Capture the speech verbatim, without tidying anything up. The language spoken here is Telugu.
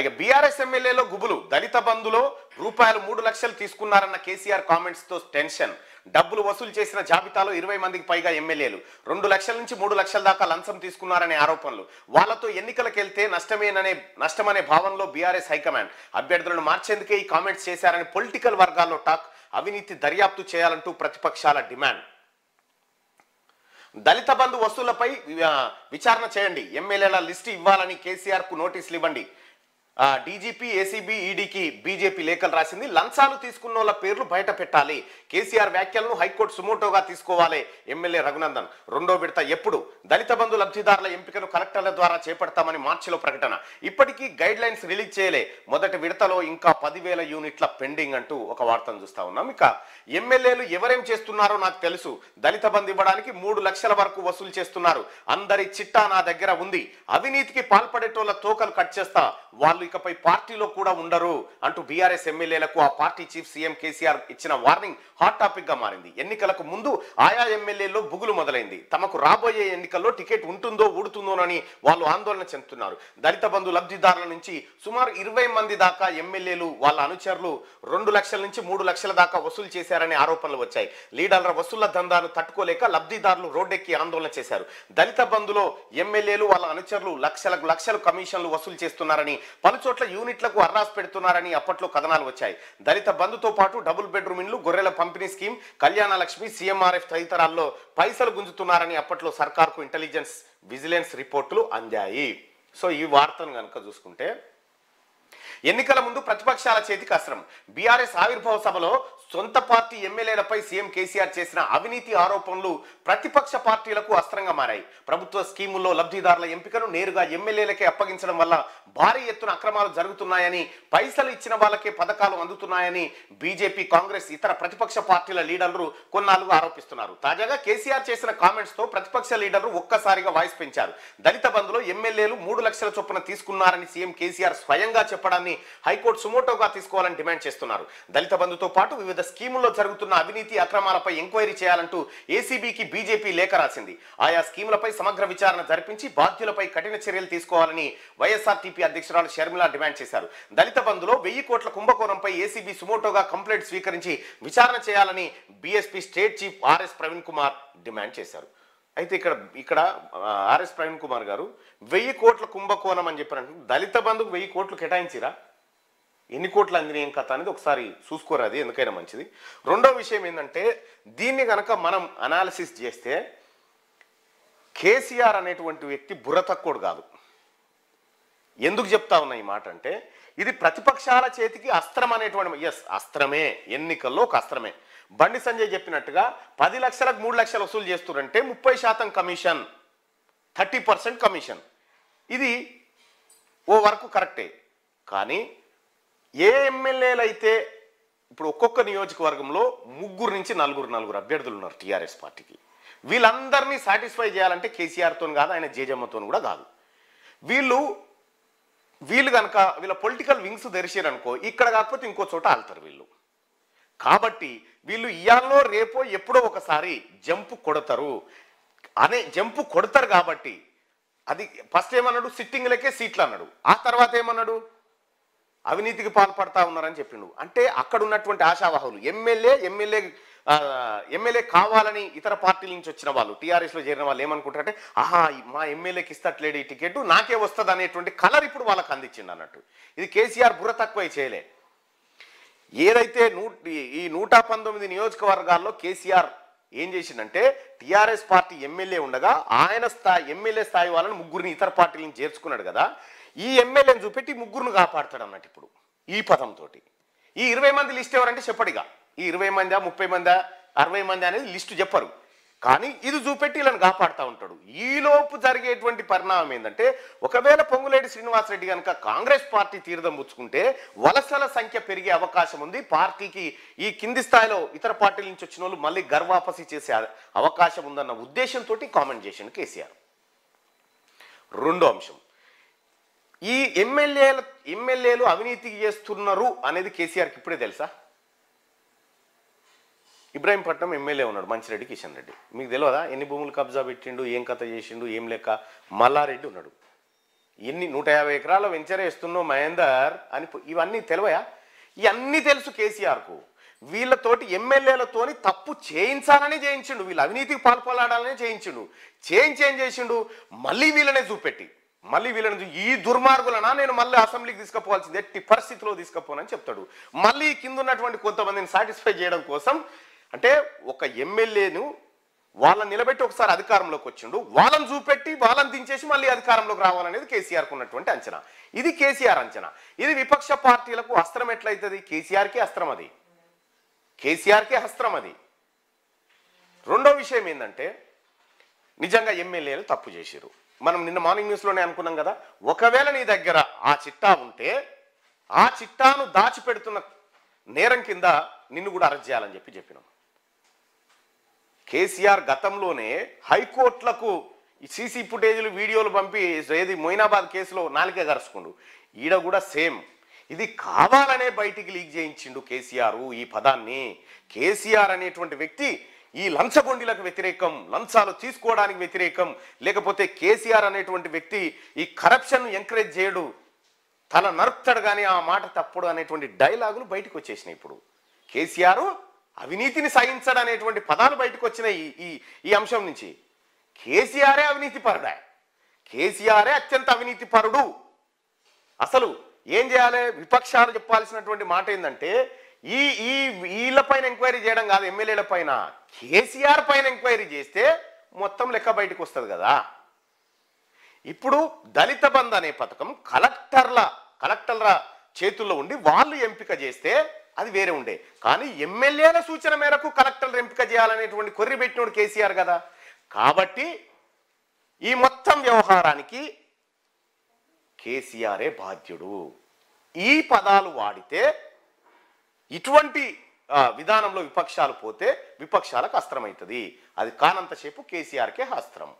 ఇక బీఆర్ఎస్ ఎమ్మెల్యేలో గుబులు, దళిత బంధులో రూపాయలు మూడు లక్షలు తీసుకున్నారన్న కేసీఆర్ కామెంట్స్ తో టెన్షన్. డబ్బులు వసూలు చేసిన జాబితాలో ఇరవై మందికి పైగా ఎమ్మెల్యేలు రెండు లక్షల నుంచి మూడు లక్షల దాకా లంచం తీసుకున్నారనే ఆరోపణలు. వాళ్లతో ఎన్నికలకు వెళ్తే నష్టమేననే నష్టమనే భావనలో బీఆర్ఎస్ హైకమాండ్ అభ్యర్థులను మార్చేందుకే ఈ కామెంట్స్ చేశారని పొలిటికల్ వర్గాల్లో టాక్. అవినీతి దర్యాప్తు చేయాలంటూ ప్రతిపక్షాల డిమాండ్. దళిత బంధు వసూలపై విచారణ చేయండి, ఎమ్మెల్యేల లిస్ట్ ఇవ్వాలని కేసీఆర్ కు నోటీసులు ఇవ్వండి. డీజీపీ, ఏసీబీ, ఈడీకి బీజేపీ లేఖలు రాసింది. లంచాలు తీసుకున్నోళ్ళ పేర్లు బయట పెట్టాలి. కేసీఆర్ వ్యాఖ్యలను హైకోర్టు సుమోటోగా తీసుకోవాలి. ఎమ్మెల్యే రఘునందన్ రెండో విడత ఎప్పుడు? దళిత బంధు లబ్ధిదారుల ఎంపికను కలెక్టర్ల ద్వారా చేపడతామని మార్చిలో ప్రకటన. ఇప్పటికీ గైడ్ లైన్స్ రిలీజ్ చేయలే. మొదటి విడతలో ఇంకా పదివేల యూనిట్ల పెండింగ్ అంటూ ఒక వార్తను చూస్తా ఉన్నాం. ఇక ఎమ్మెల్యేలు ఎవరేం చేస్తున్నారో నాకు తెలుసు. దళిత బంధు ఇవ్వడానికి మూడు లక్షల వరకు వసూలు చేస్తున్నారు. అందరి చిట్టా నా దగ్గర ఉంది. అవినీతికి పాల్పడేటోళ్ళ తోకలు కట్ చేస్తా. వాళ్ళు ఇకపై పార్టీలో కూడా ఉండరు అంటూ బీఆర్ఎస్ ఎమ్మెల్యేలకు ఆ పార్టీ చీఫ్ సీఎం కేసీఆర్ ఇచ్చిన వార్నింగ్ హాట్ టాపిక్ గా మారింది. ఎన్నికలకు ముందు ఆయా ఎమ్మెల్యేల్లో బుగులు మొదలైంది. తమకు రాబోయే ఎన్నికల్లో టికెట్ ఉంటుందో ఊడుతుందోనని వాళ్ళు ఆందోళన చెందుతున్నారు. దళిత బంధు లబ్ధిదారుల నుంచి సుమారు ఇరవై మంది దాకా ఎమ్మెల్యేలు వాళ్ళ అనుచరులు రెండు లక్షల నుంచి మూడు లక్షల దాకా వసూలు చేశారనే ఆరోపణలు వచ్చాయి. లీడర్ల వసూళ్ల దందాను తట్టుకోలేక లబ్ధిదారులు రోడ్డెక్కి ఆందోళన చేశారు. దళిత బంధులో ఎమ్మెల్యేలు వాళ్ళ అనుచరులు లక్షలకు లక్షలు కమిషన్లు వసూలు చేస్తున్నారని, పలు చోట్ల యూనిట్లకు అర్రాస్ పెడుతున్నారని అప్పట్లో కథనాలు వచ్చాయి. దళిత బంధుతో పాటు డబుల్ బెడ్రూమ్ ఇండ్లు, గొర్రెల పంపిణీ స్కీమ్, కళ్యాణ లక్ష్మి, సీఎంఆర్ఎఫ్ తదితరాల్లో పైసలు గుంజుతున్నారని అప్పట్లో సర్కార్కు ఇంటెలిజెన్స్, విజిలెన్స్ రిపోర్టులు అందాయి. సో ఈ వార్తను కనుక చూసుకుంటే ఎన్నికల ముందు ప్రతిపక్షాల చేతికి అస్త్రం. బీఆర్ఎస్ ఆవిర్భావ సభలో సొంత పార్టీ ఎమ్మెల్యేలపై సీఎం కేసీఆర్ చేసిన అవినీతి ఆరోపణలు ప్రతిపక్ష పార్టీలకు అస్త్రంగా మారాయి. ప్రభుత్వ స్కీముల్లో లబ్ధిదారుల ఎంపికను నేరుగా ఎమ్మెల్యేలకే అప్పగించడం వల్ల భారీ ఎత్తున అక్రమాలు జరుగుతున్నాయని, పైసలు ఇచ్చిన వాళ్ళకే పథకాలు అందుతున్నాయని బీజేపీ, కాంగ్రెస్, ఇతర ప్రతిపక్ష పార్టీల లీడర్లు కొన్నాళ్ళుగా ఆరోపిస్తున్నారు. తాజాగా కేసీఆర్ చేసిన కామెంట్స్ తో ప్రతిపక్ష లీడర్లు ఒక్కసారిగా వాయిస్ పెంచారు. దళిత బంధులో ఎమ్మెల్యేలు మూడు లక్షల చొప్పున తీసుకున్నారని సీఎం కేసీఆర్ స్వయంగా చెప్పడాన్ని హైకోర్టు సుమోటోగా తీసుకోవాలని డిమాండ్ చేస్తున్నారు. దళిత బంధుతో పాటు వివిధ స్కీముల్లో జరుగుతున్న అవినీతి అక్రమాలపై ఎంక్వైరీ చేయాలంటూ ఏసీబీకి బీజేపీ లేఖ రాసింది. ఆయా స్కీములపై సమగ్ర విచారణ జరిపించి బాధ్యులపై కఠిన చర్యలు తీసుకోవాలని వైఎస్ఆర్టీపీ అధ్యక్షురాలు షర్మిల డిమాండ్ చేశారు. దళిత బంధులో వెయ్యి కోట్ల కుంభకోణంపై ఏసీబీ సుమోటోగా కంప్లైంట్ స్వీకరించి విచారణ చేయాలని BSP state chief RS Praveen Kumar demand చేశారు. అయితే ఇక్కడ ఇక్కడ ఆర్ఎస్ ప్రవీణ్ కుమార్ గారు వెయ్యి కోట్ల కుంభకోణం అని చెప్పారంటే దళిత బంధుకు వెయ్యి కోట్లు కేటాయించిరా? ఎన్ని కోట్ల అందినీయం కథ అనేది ఒకసారి చూసుకోరు, అది ఎందుకైనా మంచిది. రెండో విషయం ఏంటంటే దీన్ని కనుక మనం అనాలిసిస్ చేస్తే కేసీఆర్ అనేటువంటి వ్యక్తి బుర్ర తక్కువడు కాదు. ఎందుకు చెప్తా ఉన్నా ఈ మాట అంటే ఇది ప్రతిపక్షాల చేతికి అస్త్రం అనేటువంటి, ఎస్ అస్త్రమే, ఎన్నికల్లో ఒక అస్త్రమే. బండి సంజయ్ చెప్పినట్టుగా పది లక్షలకు మూడు లక్షలు వసూలు చేస్తున్నారంటే ముప్పై శాతం కమిషన్, థర్టీ పర్సెంట్ కమిషన్, ఇది ఓ వరకు కరెక్టే. కానీ ఏ ఎమ్మెల్యేలు అయితే ఇప్పుడు ఒక్కొక్క నియోజకవర్గంలో ముగ్గురు నుంచి నలుగురు నలుగురు అభ్యర్థులు ఉన్నారు టీఆర్ఎస్ పార్టీకి, వీళ్ళందరినీ సాటిస్ఫై చేయాలంటే కేసీఆర్తో కాదు, ఆయన జేజమ్మతో కూడా కాదు. వీళ్ళు వీళ్ళు కనుక వీళ్ళ పొలిటికల్ వింగ్స్ తెరిచారనుకో, ఇక్కడ కాకపోతే ఇంకో చోట ఆళ్తారు వీళ్ళు. కాబట్టి వీళ్ళు ఇయాల్లో రేపో ఎప్పుడో ఒకసారి జంపు కొడతారు అనే జంపు కొడతారు కాబట్టి అది ఫస్ట్ ఏమన్నాడు, సిట్టింగ్లకే సీట్లు అన్నాడు. ఆ తర్వాత ఏమన్నాడు, అవినీతికి పాల్పడతా ఉన్నారని చెప్పిండు. అంటే అక్కడ ఉన్నటువంటి ఆశావాహులు ఎమ్మెల్యే ఎమ్మెల్యే ఎమ్మెల్యే కావాలని ఇతర పార్టీల నుంచి వచ్చిన వాళ్ళు, టీఆర్ఎస్లో చేరిన వాళ్ళు ఏమనుకుంటారంటే ఆహా మా ఎమ్మెల్యేకి ఇస్తట్లేడు ఈ టికెట్, నాకే వస్తుంది అనేటువంటి కలర్ ఇప్పుడు వాళ్ళకి అందించింది అన్నట్టు. ఇది కేసీఆర్ బుర్ర తక్కువ చేయలే. ఏదైతే నూ ఈ నూట పంతొమ్మిది నియోజకవర్గాల్లో కేసీఆర్ ఏం చేసిందంటే టీఆర్ఎస్ పార్టీ ఎమ్మెల్యే ఉండగా ఆయన స్థాయి ఎమ్మెల్యే స్థాయి వాళ్ళని ముగ్గురిని ఇతర పార్టీలను చేర్చుకున్నాడు కదా, ఈ ఎమ్మెల్యేని చూపెట్టి ముగ్గురును కాపాడతాడు అన్నట్టు ఇప్పుడు ఈ పదంతో. ఈ ఇరవై మంది లిస్ట్ ఎవరంటే చెప్పడిగా, ఈ ఇరవై మందా ముప్పై మందా అరవై మంది అనేది లిస్టు చెప్పరు, కానీ ఇది చూపెట్టి వీళ్ళని కాపాడుతూ ఉంటాడు. ఈలోపు జరిగేటువంటి పరిణామం ఏంటంటే ఒకవేళ పొంగులేటి శ్రీనివాసరెడ్డి కనుక కాంగ్రెస్ పార్టీ తీర్థం పుచ్చుకుంటే వలసల సంఖ్య పెరిగే అవకాశం ఉంది. పార్టీకి ఈ కింది స్థాయిలో ఇతర పార్టీల నుంచి వచ్చిన వాళ్ళు మళ్ళీ గర్వాపసి చేసే అవకాశం ఉందన్న ఉద్దేశంతో కామెంట్ చేసిండు కేసీఆర్. రెండో అంశం, ఈ ఎమ్మెల్యేలు ఎమ్మెల్యేలు అవినీతి చేస్తున్నారు అనేది కేసీఆర్కి ఇప్పుడే తెలుసా? ఇబ్రాహీంపట్నం ఎమ్మెల్యే ఉన్నాడు మంచిరెడ్డి కిషన్ రెడ్డి, మీకు తెలియదా? ఎన్ని భూములు కబ్జా పెట్టిండు, ఏం కథ చేసిండు, ఏం లెక్క. మల్లారెడ్డి ఉన్నాడు, ఎన్ని నూట యాభై ఎకరాల వెంచర్ చేస్తున్నో మహేందర్ అని ఇవన్నీ తెలువయా? ఇవన్నీ తెలుసు కేసీఆర్ కు. వీళ్ళతోటి ఎమ్మెల్యేలతోని తప్పు చేయించాలని చేయించిండు, వీళ్ళు అవినీతికి పాల్పడాలని చేయించిండు. చేంజ్ చేంజ్ చేసిండు మళ్ళీ వీళ్ళనే చూపెట్టి, మళ్ళీ వీళ్ళని ఈ దుర్మార్గులనా నేను మళ్ళీ అసెంబ్లీకి తీసుకుపోవాల్సింది, ఎట్టి పరిస్థితిలో తీసుకుపోనని చెప్తాడు. మళ్ళీ కింద ఉన్నటువంటి కొంతమందిని సాటిస్ఫై చేయడం కోసం అంటే ఒక ఎమ్మెల్యేను వాళ్ళని నిలబెట్టి ఒకసారి అధికారంలోకి వచ్చిండు, వాళ్ళని చూపెట్టి వాళ్ళని దించేసి మళ్ళీ అధికారంలోకి రావాలనేది కేసీఆర్కు ఉన్నటువంటి అంచనా. ఇది కేసీఆర్ అంచనా. ఇది విపక్ష పార్టీలకు అస్త్రం ఎట్లయితుంది? కేసీఆర్కే అస్త్రం అది, కేసీఆర్కే అస్త్రం అది. రెండో విషయం ఏంటంటే నిజంగా ఎమ్మెల్యేలు తప్పు చేశారు. మనం నిన్న మార్నింగ్ న్యూస్లోనే అనుకున్నాం కదా, ఒకవేళ నీ దగ్గర ఆ చిట్టా ఉంటే ఆ చిట్టాను దాచిపెడుతున్న నేరం కింద నిన్ను కూడా అరెస్ట్ చేయాలని చెప్పి చెప్పినాం. కేసీఆర్ గతంలోనే హైకోర్టులకు సీసీ ఫుటేజీలు వీడియోలు పంపి ఏది మొయినాబాద్ కేసులో నాలుగే గరుచుకుండు. ఈడ కూడా సేమ్, ఇది కావాలనే బయటికి లీక్ చేయించిండు కేసీఆర్ ఈ పదాన్ని. కేసీఆర్ అనేటువంటి వ్యక్తి ఈ లంచగొండీలకు వ్యతిరేకం, లంచాలు తీసుకోవడానికి వ్యతిరేకం, లేకపోతే కేసీఆర్ అనేటువంటి వ్యక్తి ఈ కరప్షన్ ఎంకరేజ్ చేయడు, తల నరుకుతాడు కానీ ఆ మాట తప్పుడు అనేటువంటి డైలాగులు బయటకు వచ్చేసినాయి. ఇప్పుడు కేసీఆర్ అవినీతిని సహించడం అనేటువంటి పదాలు బయటకు వచ్చినాయి. ఈ ఈ అంశం నుంచి కేసీఆరే అవినీతి పరుడా, కేసీఆరే అత్యంత అవినీతి పరుడు. అసలు ఏం చేయాలి? విపక్షాలు చెప్పాల్సినటువంటి మాట ఏంటంటే ఈ ఈ వీళ్ళ పైన ఎంక్వైరీ చేయడం కాదు, ఎమ్మెల్యేల పైన కేసీఆర్ పైన ఎంక్వైరీ చేస్తే మొత్తం లెక్క బయటకు వస్తుంది కదా. ఇప్పుడు దళిత బంధు అనే పథకం కలెక్టర్ల కలెక్టర్ల చేతుల్లో ఉండి వాళ్ళు ఎంపిక చేస్తే అది వేరే ఉండే, కానీ ఎమ్మెల్యేల సూచన మేరకు కలెక్టర్లు ఎంపిక చేయాలనేటువంటి కొర్రి పెట్టినోడు కేసీఆర్ కదా. కాబట్టి ఈ మొత్తం వ్యవహారానికి కేసీఆరే బాధ్యుడు. ఈ పదాలు వాడితే, ఇటువంటి విధానంలో విపక్షాలు పోతే విపక్షాలకు అస్త్రమవుతుంది. అది కానంతసేపు కేసీఆర్కే అస్త్రం.